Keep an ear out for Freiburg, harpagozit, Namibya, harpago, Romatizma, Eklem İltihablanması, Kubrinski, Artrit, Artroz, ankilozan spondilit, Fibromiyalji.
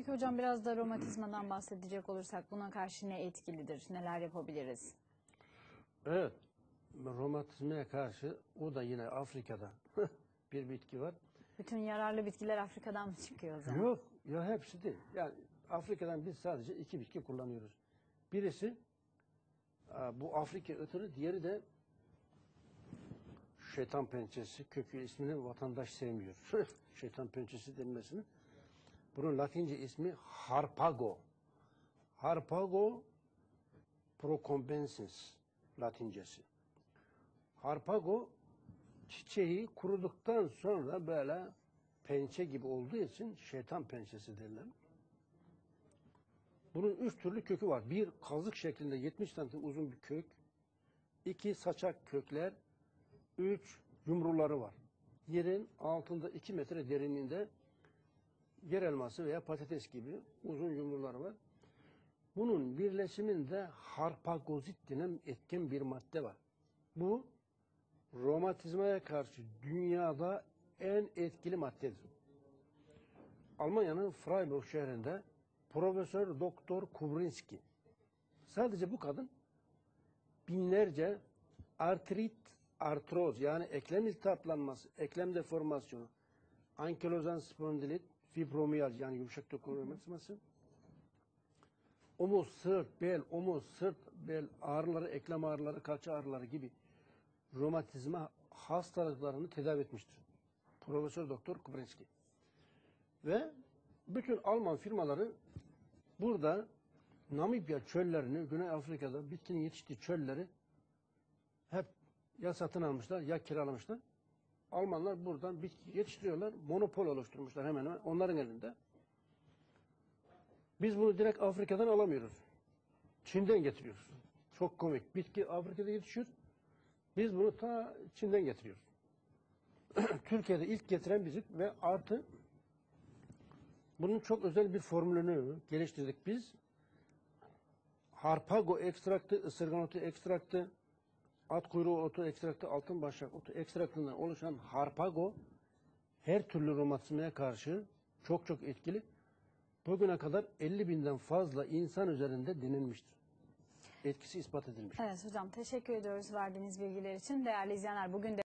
Peki hocam biraz da romatizmadan bahsedecek olursak buna karşı ne etkilidir? Neler yapabiliriz? Evet. Romatizmaya karşı o da yine Afrika'da bir bitki var. Bütün yararlı bitkiler Afrika'dan mı çıkıyor o zaman? Yok. Ya hepsi değil. Yani Afrika'dan biz sadece iki bitki kullanıyoruz. Birisi bu Afrika ötürü, diğeri de şeytan pençesi. Kökü ismini vatandaş sevmiyor. Şeytan pençesi denilmesini. Bunun Latince ismi harpago. Harpago procombensis Latincesi. Harpago çiçeği kuruduktan sonra böyle pençe gibi olduğu için şeytan pençesi denilen. Bunun üç türlü kökü var. Bir, kazık şeklinde 70 santim uzun bir kök. İki, saçak kökler. Üç, yumruları var. Yerin altında 2 metre derinliğinde yer elması veya patates gibi uzun yumruları var. Bunun birleşiminde harpagozit denen etken bir madde var. Bu, romatizmaya karşı dünyada en etkili maddedir. Almanya'nın Freiburg şehrinde Profesör Doktor Kubrinski. Sadece bu kadın binlerce artrit, artroz yani eklem iltihaplanması, eklem deformasyonu, ankilozan spondilit, fibromiyalji yani yumuşak doku romatizması, omuz, sırt, bel, omuz, sırt, bel ağrıları, eklem ağrıları, kalça ağrıları gibi romatizma hastalıklarını tedavi etmiştir. Profesör Doktor Kubrinski. Ve bütün Alman firmaları burada Namibya çöllerini, Güney Afrika'da bitkinin yetiştiği çölleri hep ya satın almışlar ya kiralamışlar. Almanlar buradan bitki yetiştiriyorlar, monopol oluşturmuşlar hemen hemen onların elinde. Biz bunu direkt Afrika'dan alamıyoruz. Çin'den getiriyoruz. Çok komik. Bitki Afrika'da yetişiyor. Biz bunu ta Çin'den getiriyoruz. Türkiye'de ilk getiren bizim ve artı bunun çok özel bir formülünü geliştirdik biz. Harpago ekstraktı, ısırgan otu ekstraktı, at kuyruğu otu ekstraktı, altın başak otu ekstraktından oluşan harpago her türlü romatizmaya karşı çok çok etkili. Bugüne kadar 50.000'den fazla insan üzerinde denilmiştir. Etkisi ispat edilmiş. Evet hocam, teşekkür ediyoruz verdiğiniz bilgiler için. Değerli izleyenler, bugün de